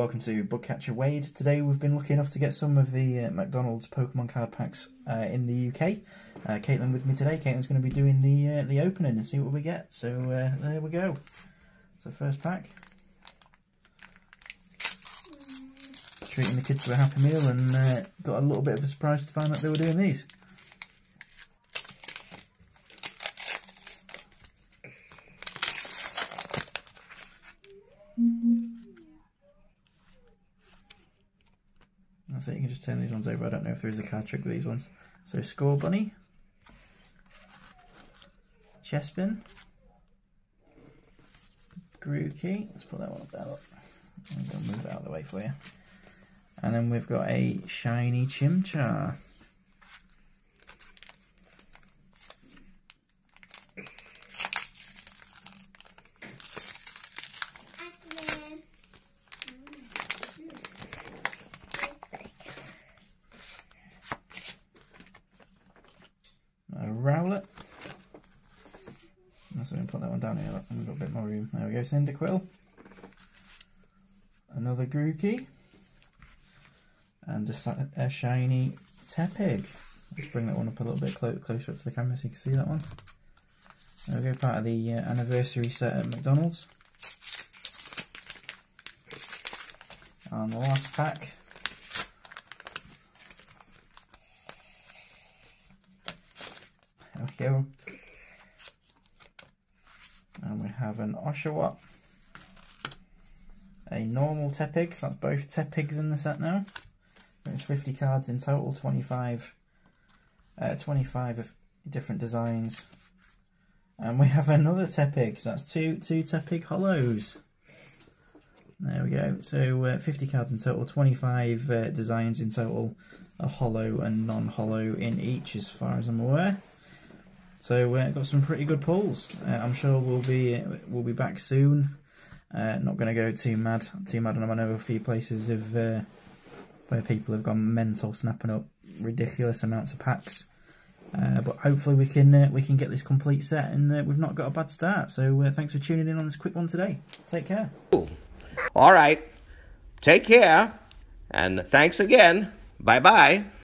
welcome to Bug Catcher Wade. Today we've been lucky enough to get some of the McDonald's Pokemon card packs in the UK. Caitlin with me today. Caitlin's going to be doing the opening and see what we get. So there we go. So first pack. Treating the kids to a happy meal, and got a little bit of a surprise to find out they were doing these. That's it, you can just turn these ones over. I don't know if there is a card trick with these ones. So Scorbunny, Chespin, Grookey. Let's put that one up there. I'm going to move it out of the way for you. And then we've got a shiny Chimchar. A Rowlet. That's going to put that one down here. Look, we've got a bit more room. There we go. Cinder Quill. Another Grookey. And a shiny Tepig. Let's bring that one up a little bit closer up to the camera so you can see that one. There we go, part of the anniversary set at McDonald's. And the last pack. There we go. And we have an Oshawott. A normal Tepig, so that's both Tepigs in the set now. It's 50 cards in total, 25 of different designs. And we have another Tepig, so that's two Tepig Hollows. There we go, so 50 cards in total, 25 designs in total, a hollow and non-hollow in each as far as I'm aware. So got some pretty good pulls. I'm sure we'll be back soon. Not going to go too mad, and I know a few places have... where people have gone mental, snapping up ridiculous amounts of packs, but hopefully we can get this complete set, and we've not got a bad start. So thanks for tuning in on this quick one today. Take care. Ooh. All right, take care, and thanks again. Bye bye.